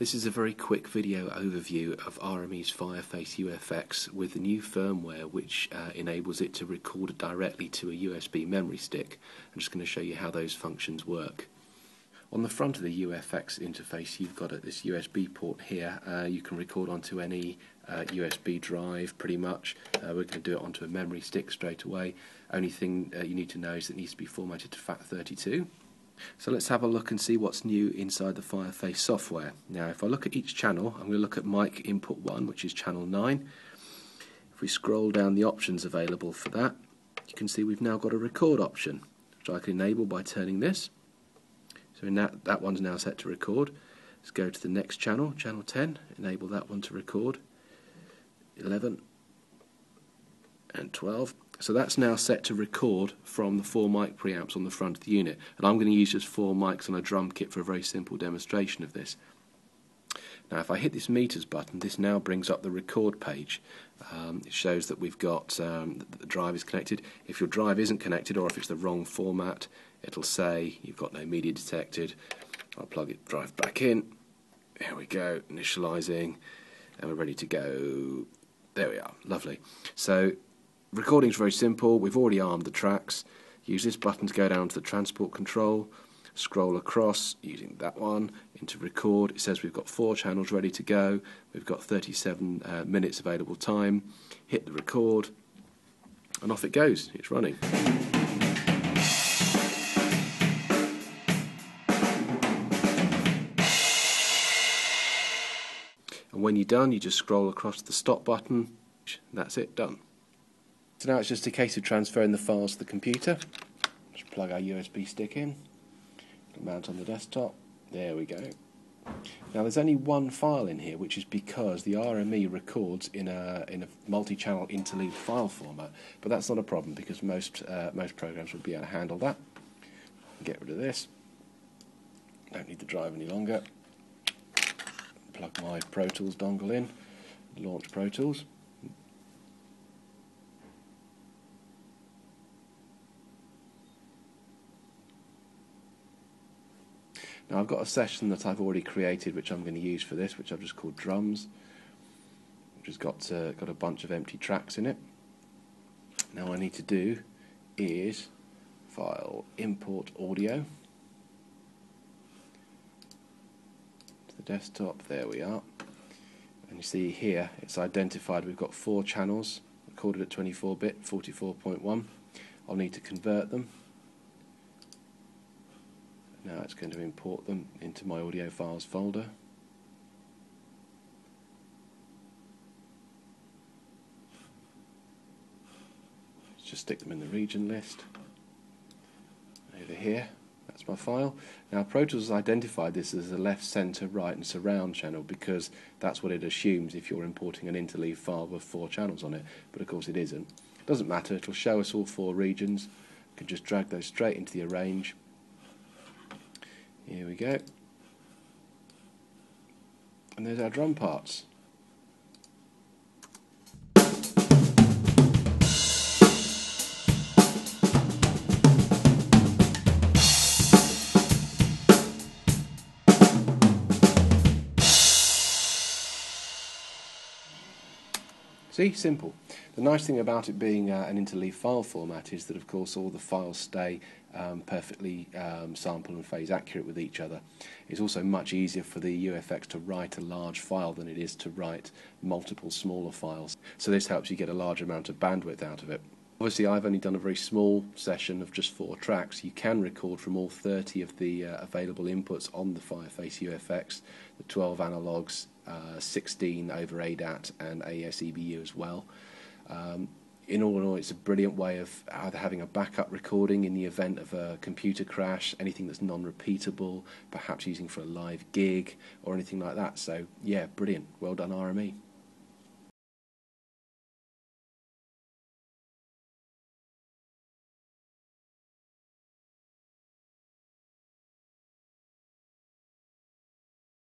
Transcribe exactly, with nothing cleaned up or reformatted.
This is a very quick video overview of R M E's Fireface U F X with the new firmware which uh, enables it to record directly to a U S B memory stick. I'm just going to show you how those functions work. On the front of the U F X interface you've got at this U S B port here, uh, you can record onto any uh, U S B drive pretty much. Uh, we're going to do it onto a memory stick straight away. Only thing uh, you need to know is it needs to be formatted to FAT thirty-two. So let's have a look and see what's new inside the Fireface software. Now if I look at each channel, I'm going to look at mic input one, which is channel nine. If we scroll down the options available for that, you can see we've now got a record option, which I can enable by turning this. So in that, that one's now set to record. Let's go to the next channel, channel ten, enable that one to record, eleven and twelve. So that's now set to record from the four mic preamps on the front of the unit, and I'm going to use just four mics on a drum kit for a very simple demonstration of this. Now if I hit this meters button, this now brings up the record page. Um, it shows that we've got um, that the drive is connected. If your drive isn't connected or if it's the wrong format, it'll say you've got no media detected. I'll plug it drive back in. Here we go, initializing, and we're ready to go. There we are, lovely. So recording's very simple. We've already armed the tracks. Use this button to go down to the transport control, scroll across using that one into record. It says we've got four channels ready to go. We've got thirty-seven uh, minutes available time. Hit the record and off it goes. It's running. And when you're done, you just scroll across to the stop button. That's it, done. So now it's just a case of transferring the files to the computer. Just plug our U S B stick in, mount on the desktop, there we go. Now there's only one file in here, which is because the R M E records in a, in a multi-channel interleaved file format, but that's not a problem because most, uh, most programs would be able to handle that. Get rid of this, don't need the drive any longer, plug my Pro Tools dongle in, launch Pro Tools. Now I've got a session that I've already created which I'm going to use for this, which I've just called Drums, which has got, uh, got a bunch of empty tracks in it. Now what I need to do is file import audio to the desktop, there we are, and you see here it's identified we've got four channels recorded at twenty-four bit, forty-four point one. I'll need to convert them. Now it's going to import them into my audio files folder. Let's just stick them in the region list. Over here, that's my file. Now Pro Tools has identified this as a left, centre, right and surround channel because that's what it assumes if you're importing an interleaved file with four channels on it, but of course it isn't. It doesn't matter, it'll show us all four regions. We can just drag those straight into the arrange. Here we go, and there's our drum parts. See, simple. The nice thing about it being uh, an interleaved file format is that of course all the files stay um, perfectly um, sample and phase accurate with each other. It's also much easier for the U F X to write a large file than it is to write multiple smaller files. So this helps you get a large amount of bandwidth out of it. Obviously I've only done a very small session of just four tracks. You can record from all thirty of the uh, available inputs on the Fireface U F X, the twelve analogues, Uh, sixteen over A D A T and A S E B U as well. Um, in all in all, it's a brilliant way of either having a backup recording in the event of a computer crash, anything that's non-repeatable, perhaps using for a live gig or anything like that. So yeah, brilliant. Well done, R M E.